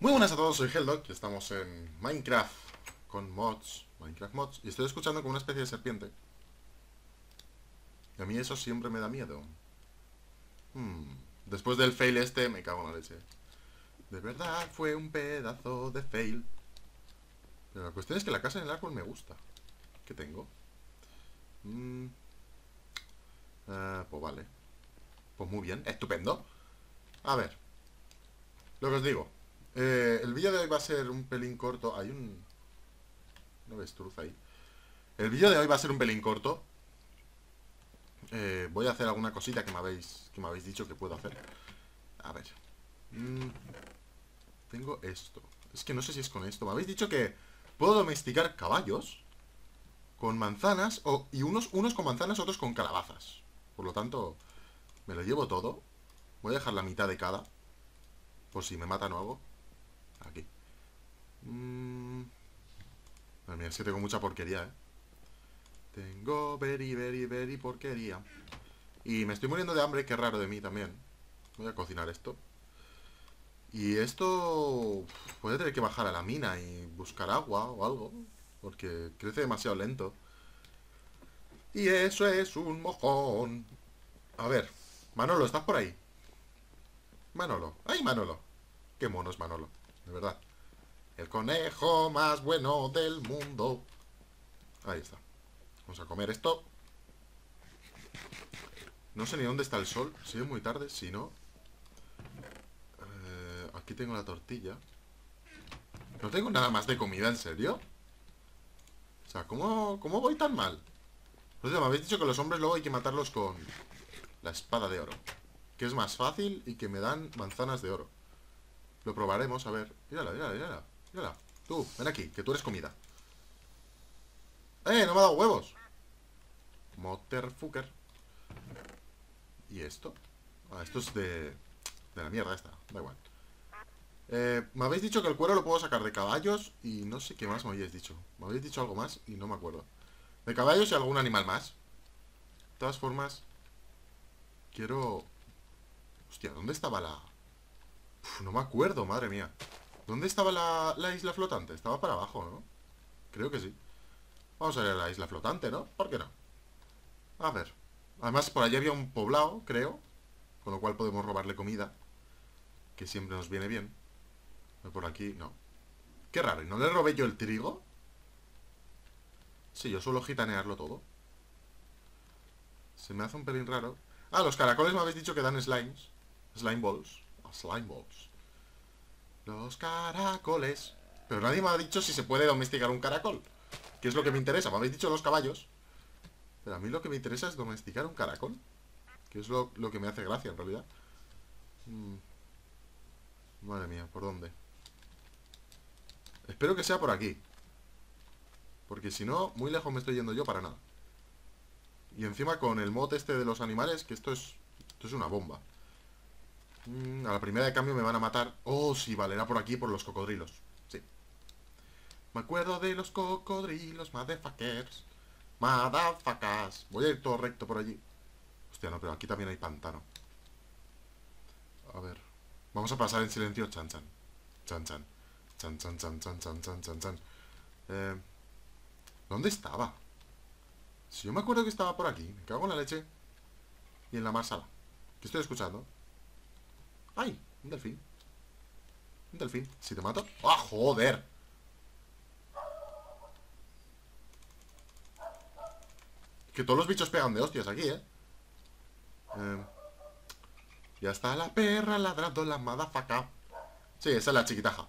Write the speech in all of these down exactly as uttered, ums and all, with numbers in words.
Muy buenas a todos, soy Helldog y estamos en Minecraft con mods, Minecraft mods, y estoy escuchando como una especie de serpiente. Y a mí eso siempre me da miedo. Hmm. Después del fail este, me cago en la leche. De verdad fue un pedazo de fail. Pero la cuestión es que la casa en el árbol me gusta. ¿Qué tengo? Mm. Uh, pues vale. Pues muy bien, estupendo. A ver, lo que os digo, eh, el vídeo de hoy va a ser un pelín corto. Hay un... una avestruz ahí. El vídeo de hoy va a ser un pelín corto. Eh, voy a hacer alguna cosita que me habéis que me habéis dicho que puedo hacer. A ver. Mm, tengo esto. Es que no sé si es con esto. Me habéis dicho que puedo domesticar caballos con manzanas o, y unos, unos con manzanas, otros con calabazas. Por lo tanto, me lo llevo todo. Voy a dejar la mitad de cada, por si me matan o algo. Aquí. Mm, madre mía, es que tengo mucha porquería, eh. Tengo very, very, very porquería. Y me estoy muriendo de hambre, qué raro de mí también. Voy a cocinar esto. Y esto... puede tener que bajar a la mina y buscar agua o algo, porque crece demasiado lento. Y eso es un mojón. A ver, Manolo, ¿estás por ahí? Manolo, ¡ay, Manolo! Qué mono es Manolo, de verdad. El conejo más bueno del mundo. Ahí está. Vamos a comer esto. No sé ni dónde está el sol. Si es muy tarde, si no... Eh, aquí tengo la tortilla. No tengo nada más de comida, ¿en serio? O sea, ¿cómo, cómo voy tan mal? Por cierto, me habéis dicho que los hombres luego hay que matarlos con la espada de oro, que es más fácil y que me dan manzanas de oro. Lo probaremos, a ver. Mírala, mírala, mírala, mírala. Tú, ven aquí, que tú eres comida. ¡Eh! ¡No me ha dado huevos! Motherfucker. ¿Y esto? Ah, esto es de... de la mierda esta, da igual. eh, Me habéis dicho que el cuero lo puedo sacar de caballos. Y no sé qué más me habéis dicho. Me habéis dicho algo más y no me acuerdo. De caballos y algún animal más. De todas formas, quiero... hostia, ¿dónde estaba la...? Uf, no me acuerdo, madre mía. ¿Dónde estaba la, la isla flotante? Estaba para abajo, ¿no? Creo que sí. Vamos a ir a la isla flotante, ¿no? ¿Por qué no? A ver. Además, por allí había un poblado, creo. Con lo cual podemos robarle comida, que siempre nos viene bien. Pero por aquí, no. Qué raro, ¿y no le robé yo el trigo? Sí, yo suelo gitanearlo todo. Se me hace un pelín raro. Ah, los caracoles me habéis dicho que dan slimes. Slime balls. Oh, slime balls. Los caracoles. Pero nadie me ha dicho si se puede domesticar un caracol, ¿qué es lo que me interesa? Me habéis dicho los caballos, pero a mí lo que me interesa es domesticar un caracol, que es lo, lo que me hace gracia en realidad. Mm. Madre mía, ¿por dónde? Espero que sea por aquí, porque si no, muy lejos me estoy yendo yo para nada. Y encima con el mod este de los animales, que esto es, esto es una bomba. Mm, a la primera de cambio me van a matar. Oh, sí, vale, era por aquí, por los cocodrilos. Me acuerdo de los cocodrilos, motherfuckers. Motherfuckers. Voy a ir todo recto por allí. Hostia, no, pero aquí también hay pantano. A ver. Vamos a pasar en silencio. Chan, chan. Chan, chan. Chan, chan, chan, chan, chan, chan, chan, chan. Eh, ¿Dónde estaba? Si yo me acuerdo que estaba por aquí. Me cago en la leche. Y en la marsala. ¿Qué estoy escuchando? ¡Ay! Un delfín. Un delfín. Si te mato... ¡Ah, joder! Que todos los bichos pegan de hostias aquí, ¿eh? eh ya está la perra ladrando la madafaca. Sí, esa es la chiquitaja.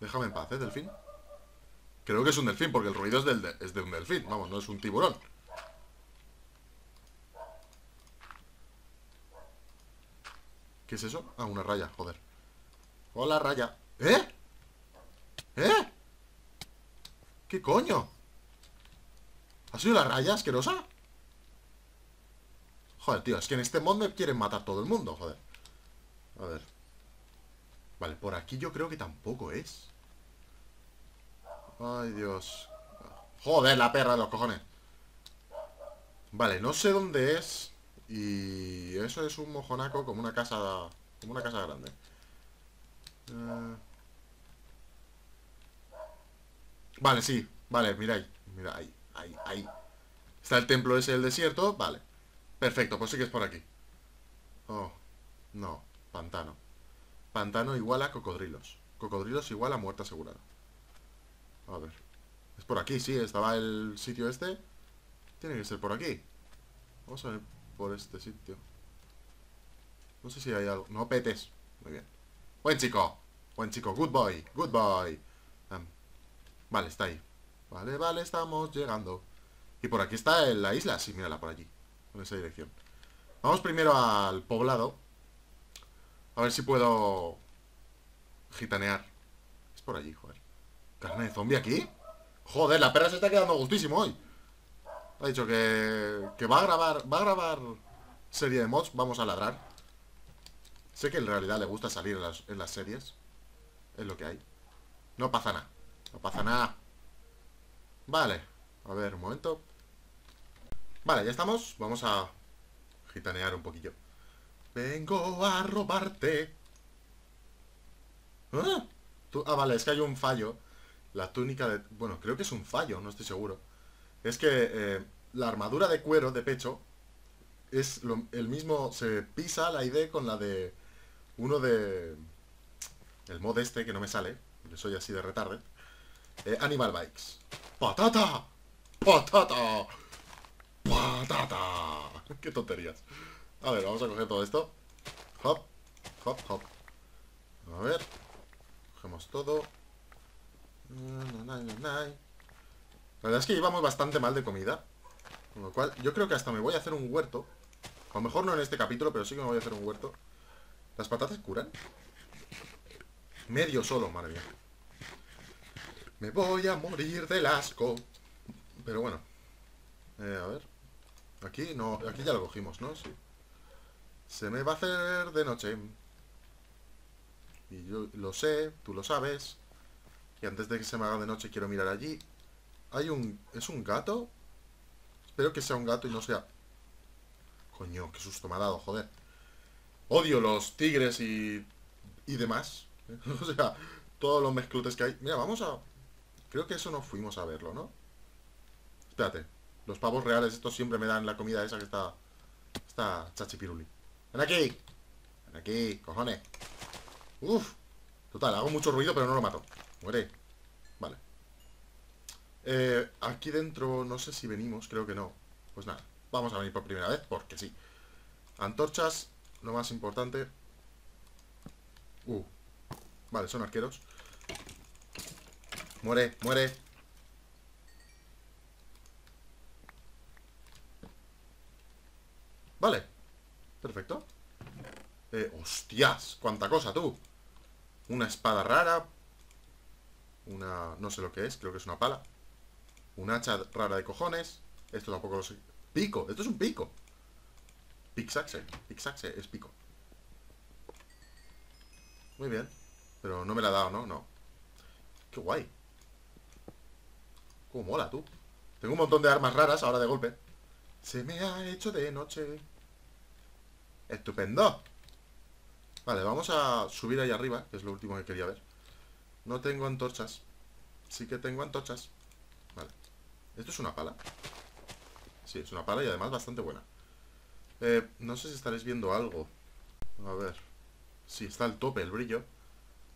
Déjame en paz, ¿eh, delfín? Creo que es un delfín, porque el ruido es, del de, es de un delfín. Vamos, no es un tiburón. ¿Qué es eso? Ah, una raya, joder. Hola, raya. ¿Eh? ¿Eh? ¿Qué coño? ¿Ha sido la raya asquerosa? Joder, tío, es que en este mod me quieren matar todo el mundo, joder. A ver. Vale, por aquí yo creo que tampoco es. Ay, Dios. Joder, la perra de los cojones. Vale, no sé dónde es. Y eso es un mojonaco como una casa, como una casa grande. Eh... Vale, sí, vale, mira ahí, mira ahí, ahí, ahí. Está el templo ese del desierto, vale. Perfecto, pues sí que es por aquí. Oh, no, pantano. Pantano igual a cocodrilos. Cocodrilos igual a muerte asegurada. A ver. Es por aquí, sí, estaba el sitio este. Tiene que ser por aquí. Vamos a ver por este sitio. No sé si hay algo. No petes. Muy bien. Buen chico. Buen chico. Good boy. Good boy. Um, vale, está ahí. Vale, vale, estamos llegando. Y por aquí está la isla. Sí, mírala por allí. En esa dirección. Vamos primero al poblado. A ver si puedo gitanear. Es por allí, joder. ¿Carne de zombie aquí? Joder, la perra se está quedando gustísimo hoy. Ha dicho que, que va a grabar. Va a grabar serie de mods. Vamos a ladrar. Sé que en realidad le gusta salir en las, en las series. Es lo que hay. No pasa nada. No pasa nada. Vale. A ver, un momento. Vale, ya estamos. Vamos a gitanear un poquillo. Vengo a robarte. ¿Ah? Tú, ah, vale, es que hay un fallo. La túnica de... Bueno, creo que es un fallo, no estoy seguro. Es que eh, la armadura de cuero de pecho es lo, el mismo... Se pisa la I D con la de... Uno de... El mod este que no me sale. Yo soy así de retarde. Eh, Animal Bikes. ¡Patata! ¡Patata! ¡Patata! ¡Qué tonterías! A ver, vamos a coger todo esto. Hop, hop, hop. A ver. Cogemos todo. La verdad es que llevamos bastante mal de comida. Con lo cual, yo creo que hasta me voy a hacer un huerto. A lo mejor no en este capítulo, pero sí que me voy a hacer un huerto. ¿Las patatas curan? Medio solo, madre mía. Me voy a morir del asco. Pero bueno. Eh, a ver. Aquí no, aquí ya lo cogimos, ¿no? Sí. Se me va a hacer de noche. Y yo lo sé, tú lo sabes. Y antes de que se me haga de noche quiero mirar allí. Hay un... ¿Es un gato? Espero que sea un gato y no sea... Coño, qué susto me ha dado, joder. Odio los tigres y... Y demás. O sea, todos los mezclutes que hay. Mira, vamos a... Creo que eso no fuimos a verlo, ¿no? Espérate. Los pavos reales estos siempre me dan la comida esa que está... Está chachipiruli. ¡Ven aquí! ¡Ven aquí, cojones! ¡Uf! Total, hago mucho ruido pero no lo mato. Muere. Vale. Eh, aquí dentro no sé si venimos, creo que no. Pues nada, vamos a venir por primera vez porque sí. Antorchas, lo más importante. Uh. Vale, son arqueros. Muere, muere. Vale. Perfecto. Eh, hostias, cuánta cosa tú. Una espada rara. Una... no sé lo que es, creo que es una pala. Un hacha rara de cojones. Esto tampoco lo sé. Pico, esto es un pico. Pixaxe, pixaxe es pico. Muy bien. Pero no me la ha dado, ¿no? No. Qué guay. Cómo mola, tú. Tengo un montón de armas raras ahora de golpe. Se me ha hecho de noche. Estupendo. Vale, vamos a subir ahí arriba, que es lo último que quería ver. No tengo antorchas. Sí que tengo antorchas. Vale. Esto es una pala. Sí, es una pala y además bastante buena. Eh, no sé si estaréis viendo algo. A ver. Sí, está al tope el brillo.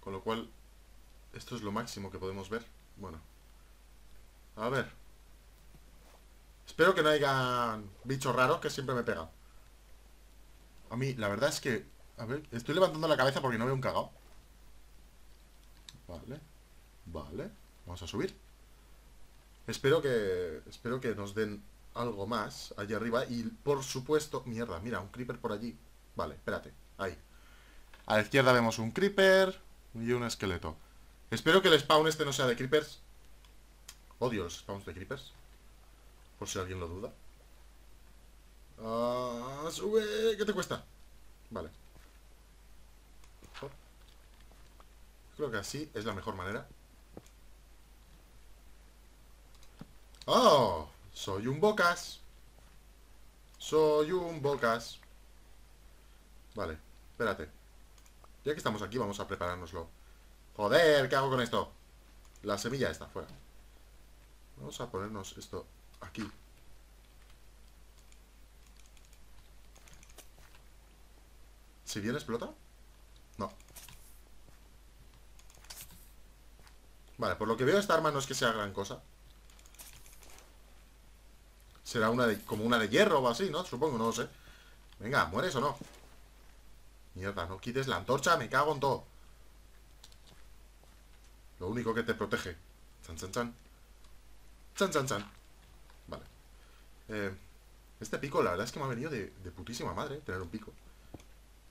Con lo cual, esto es lo máximo que podemos ver. Bueno. A ver. Espero que no hayan bichos raros que siempre me pegan. A mí, la verdad es que... A ver, estoy levantando la cabeza porque no veo un cagao. Vale, vale. Vamos a subir. Espero que... Espero que nos den algo más allí arriba. Y por supuesto... Mierda, mira, un creeper por allí. Vale, espérate, ahí. A la izquierda vemos un creeper y un esqueleto. Espero que el spawn este no sea de creepers. Odio los spawns de creepers. Por si alguien lo duda. Ah, sube. ¿Qué te cuesta? Vale. Creo que así es la mejor manera. ¡Oh! Soy un bocas. Soy un bocas. Vale, espérate. Ya que estamos aquí, vamos a preparárnoslo. Joder, ¿qué hago con esto? La semilla está fuera. Vamos a ponernos esto aquí. ¿Si bien explota? No. Vale, por lo que veo esta arma no es que sea gran cosa. Será una de, como una de hierro o así, ¿no? Supongo, no lo sé. Venga, ¿mueres o no? Mierda, no quites la antorcha, me cago en todo. Lo único que te protege. Chan, chan, chan. Chan, chan, chan. Vale. Eh, este pico, la verdad es que me ha venido de, de putísima madre tener un pico.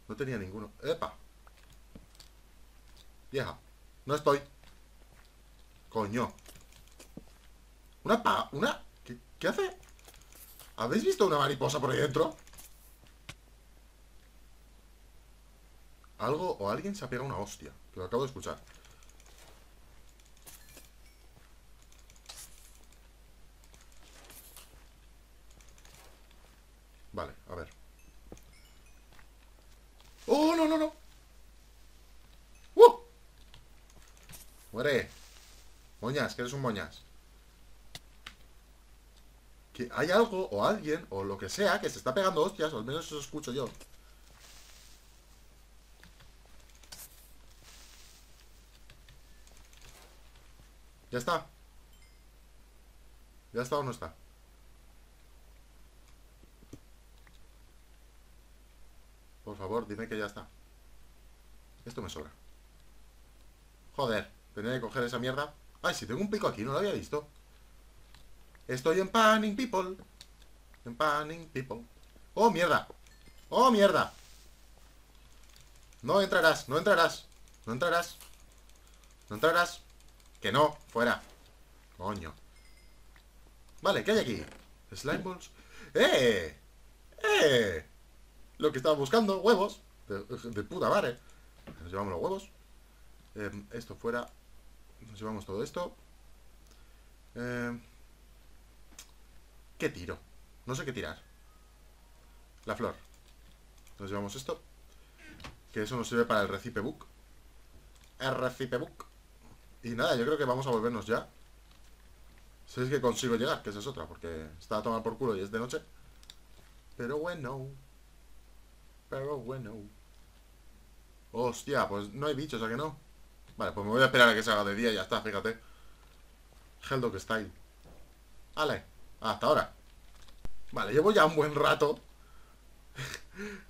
No tenía ninguno. ¡Epa! Vieja. No estoy. Coño. Una pa... Una... ¿Qué, qué hace? ¿Habéis visto una mariposa por ahí dentro? Algo o alguien se ha pegado una hostia. Que lo acabo de escuchar. Vale, a ver. ¡Oh, no, no, no! ¡Uh! ¡Muere! Moñas, que eres un moñas. Que hay algo o alguien o lo que sea que se está pegando hostias, o al menos eso escucho yo. Ya está. Ya está o no está. Por favor, dime que ya está. Esto me sobra. Joder, tenía que coger esa mierda. Ay, si tengo un pico aquí, no lo había visto. Estoy en panning people. En panning people. Oh, mierda. Oh, mierda. No entrarás, no entrarás. No entrarás. No entrarás. Que no, fuera. Coño. Vale, ¿qué hay aquí? Slime balls. ¡Eh! ¡Eh! Lo que estaba buscando, huevos. De, de puta madre. Nos llevamos los huevos. Eh, esto fuera. Nos llevamos todo esto. Eh, ¿Qué tiro? No sé qué tirar. La flor. Nos llevamos esto. Que eso nos sirve para el recipe book. El recipe book. Y nada, yo creo que vamos a volvernos ya. Si es que consigo llegar, que esa es otra. Porque está a tomar por culo y es de noche. Pero bueno. Pero bueno. Hostia, pues no hay bichos, ¿a que no? Vale, pues me voy a esperar a que se haga de día y ya está, fíjate. Helldog style. Vale, hasta ahora. Vale, llevo ya un buen rato.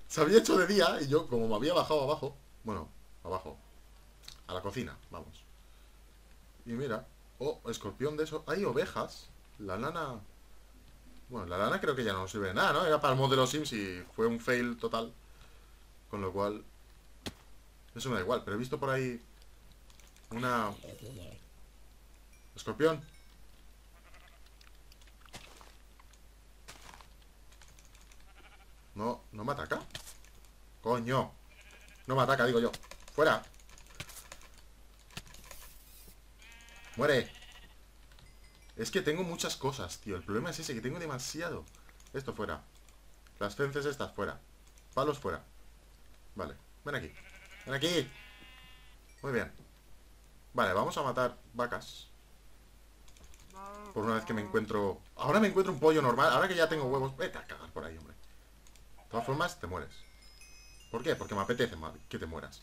Se había hecho de día y yo, como me había bajado abajo. Bueno, abajo. A la cocina, vamos. Y mira, oh, escorpión de eso. Hay ovejas, la lana. Bueno, la lana creo que ya no sirve de nada, ¿no? Era para el mod de los Sims y fue un fail total. Con lo cual, eso me da igual, pero he visto por ahí una... Escorpión. No, no me ataca. Coño. No me ataca, digo yo. Fuera. Muere. Es que tengo muchas cosas, tío. El problema es ese, que tengo demasiado. Esto fuera. Las fences estas fuera. Palos fuera. Vale, ven aquí. Ven aquí. Muy bien. Vale, vamos a matar vacas. Por una vez que me encuentro... Ahora me encuentro un pollo normal. Ahora que ya tengo huevos... Vete a cagar por ahí, hombre. De todas formas, te mueres. ¿Por qué? Porque me apetece que te mueras.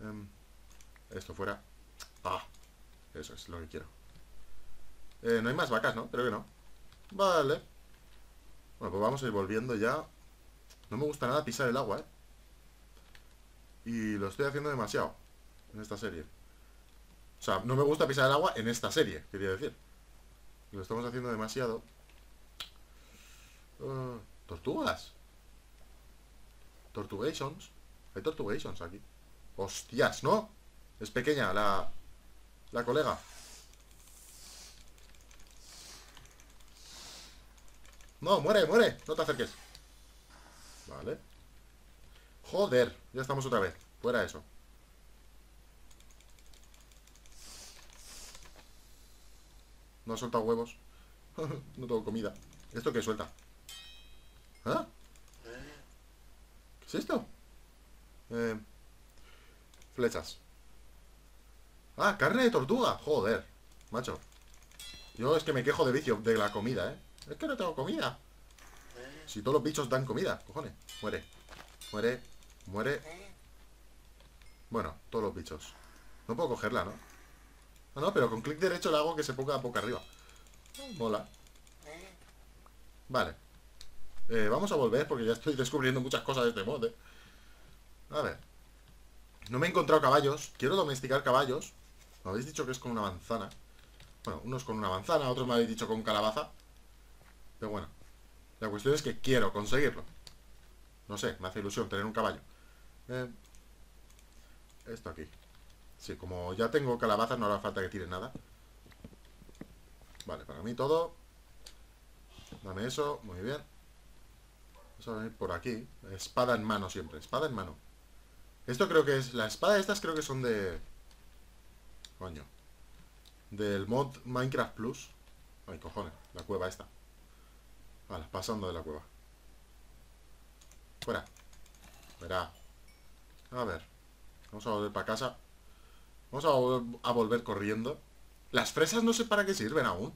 Um, esto fuera. Ah, eso es lo que quiero. Eh, no hay más vacas, ¿no? Creo que no. Vale. Bueno, pues vamos a ir volviendo ya. No me gusta nada pisar el agua, ¿eh? Y lo estoy haciendo demasiado en esta serie. O sea, no me gusta pisar el agua en esta serie, quería decir. Lo estamos haciendo demasiado. Uh, Tortugas. Tortugations. Hay tortugations aquí. Hostias, ¿no? Es pequeña la... La colega. No, muere, muere. No te acerques. Vale. Joder, ya estamos otra vez. Fuera eso. No ha soltado huevos. No tengo comida. ¿Esto qué suelta? ¿Ah? ¿Qué es esto? Eh, flechas. Ah, carne de tortuga. Joder, macho. Yo es que me quejo de vicio de la comida, ¿eh? Es que no tengo comida. Si todos los bichos dan comida, cojones. Muere. Muere. Muere. Bueno, todos los bichos. No puedo cogerla, ¿no? No, no, pero con clic derecho le hago que se ponga boca arriba. Mola. Vale. Eh, vamos a volver porque ya estoy descubriendo muchas cosas de este mod, ¿eh? A ver. No me he encontrado caballos. Quiero domesticar caballos. Me habéis dicho que es con una manzana. Bueno, unos con una manzana, otros me habéis dicho con calabaza. Pero bueno. La cuestión es que quiero conseguirlo. No sé, me hace ilusión tener un caballo. Eh, esto aquí. Sí, como ya tengo calabazas no hará falta que tire nada. Vale, para mí todo. Dame eso, muy bien. Vamos a venir por aquí. Espada en mano siempre, espada en mano. Esto creo que es... La espada estas creo que son de... Coño. Del mod Minecraft Plus. Ay, cojones, la cueva esta. Vale, pasando de la cueva. Fuera. Fuera. A ver. Vamos a volver para casa. Vamos a, vol a volver corriendo. Las fresas no sé para qué sirven aún.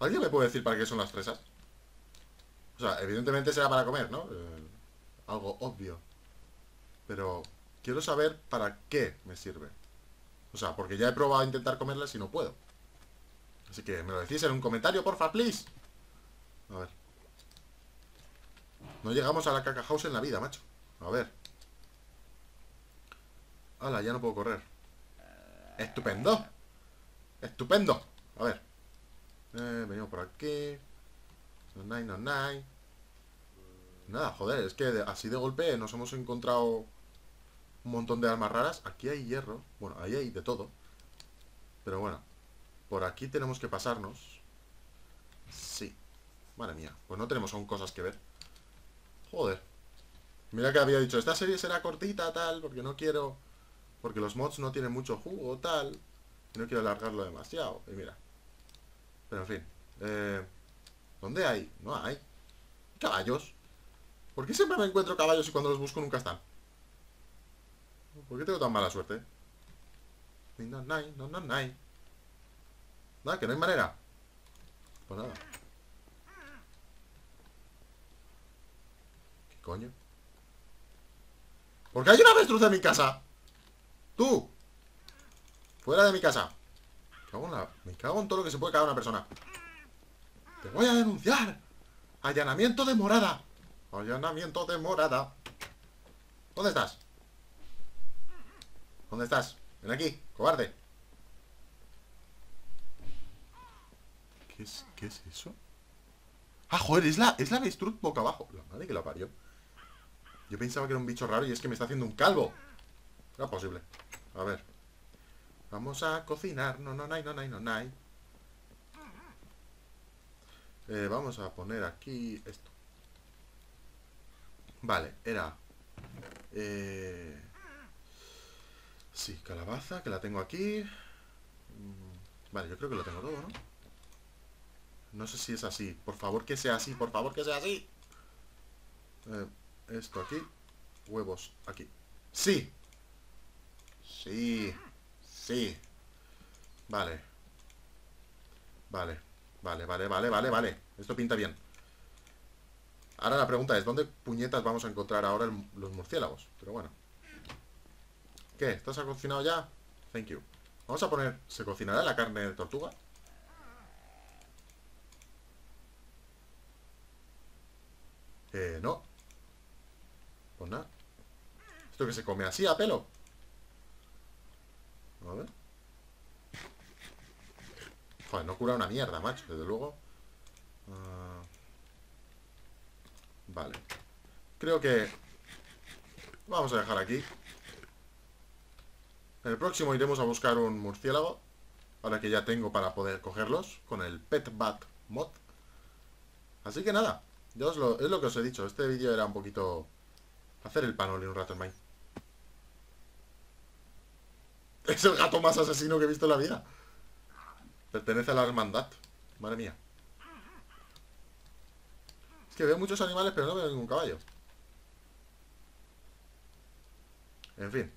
¿Alguien me puede decir para qué son las fresas? O sea, evidentemente será para comer, ¿no? Eh, algo obvio. Pero quiero saber para qué me sirve. O sea, porque ya he probado a intentar comerlas y no puedo. Así que me lo decís en un comentario, porfa, please. A ver. No llegamos a la caca house en la vida, macho. A ver. Hala, ya no puedo correr. ¡Estupendo! ¡Estupendo! A ver. Eh, venimos por aquí. No, no, no, no. Nada, joder, es que así de golpe nos hemos encontrado un montón de armas raras. Aquí hay hierro. Bueno, ahí hay de todo. Pero bueno. Por aquí tenemos que pasarnos. Sí. Madre mía, pues no tenemos aún cosas que ver. Joder. Mira que había dicho, esta serie será cortita, tal, porque no quiero... Porque los mods no tienen mucho jugo, tal. No quiero alargarlo demasiado. Y mira. Pero en fin. Eh, ¿Dónde hay? No hay. Caballos. ¿Por qué siempre me encuentro caballos y cuando los busco nunca están? ¿Por qué tengo tan mala suerte? No, no, no, no, no. Nada, que no hay manera. Pues nada. Coño. ¿Por qué hay una avestruz en mi casa? ¡Tú! ¡Fuera de mi casa! Me cago en, la... me cago en todo lo que se puede cagar una persona. ¡Te voy a denunciar! ¡Allanamiento de morada! ¡Allanamiento de morada! ¿Dónde estás? ¿Dónde estás? Ven aquí, cobarde. ¿Qué es, qué es eso? ¡Ah, joder! Es la, es la avestruz boca abajo. La madre que la parió. Yo pensaba que era un bicho raro y es que me está haciendo un calvo. No es posible. A ver. Vamos a cocinar. No, no, no, no, no, no, no. Eh, vamos a poner aquí esto. Vale, era... Eh... Sí, calabaza, que la tengo aquí. Vale, yo creo que lo tengo todo, ¿no? No sé si es así. Por favor que sea así, por favor que sea así. Eh, esto aquí. Huevos aquí. ¡Sí! Sí, sí. Vale. Vale, vale, vale, vale, vale, vale. Esto pinta bien. Ahora la pregunta es, ¿dónde puñetas vamos a encontrar ahora el, los murciélagos? Pero bueno. ¿Qué? ¿Estás cocinado ya? Thank you. Vamos a poner... ¿Se cocinará la carne de tortuga? Eh, no. Pues nada. ¿Esto que se come así a pelo? A ver. Joder, no cura una mierda, macho, desde luego. Uh... Vale. Creo que... Vamos a dejar aquí. En el próximo iremos a buscar un murciélago. Ahora que ya tengo para poder cogerlos. Con el Pet Bat Mod. Así que nada. Yo os lo... Es lo que os he dicho. Este vídeo era un poquito... Hacer el panoli un rato en Minecraft. Es el gato más asesino que he visto en la vida. Pertenece a la hermandad. Madre mía. Es que veo muchos animales, pero no veo ningún caballo. En fin.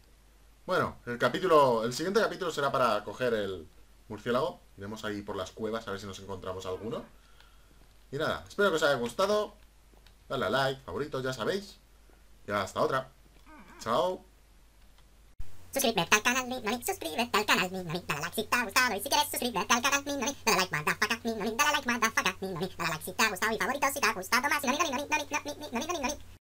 Bueno, el capítulo, el siguiente capítulo será para coger el murciélago. Iremos ahí por las cuevas a ver si nos encontramos alguno. Y nada, espero que os haya gustado. Dale a like, favoritos, ya sabéis. Y hasta otra. Chao. Suscríbete al canal Minori, suscríbete al canal Minori, dale like si te ha gustado y si quieres suscríbete al canal Minori, dale like madafaca Minori, dale like madafaca Minori, dale like si te ha gustado y favoritos si te ha gustado más Minori, Minori, Minori, Minori, Minori, Minori.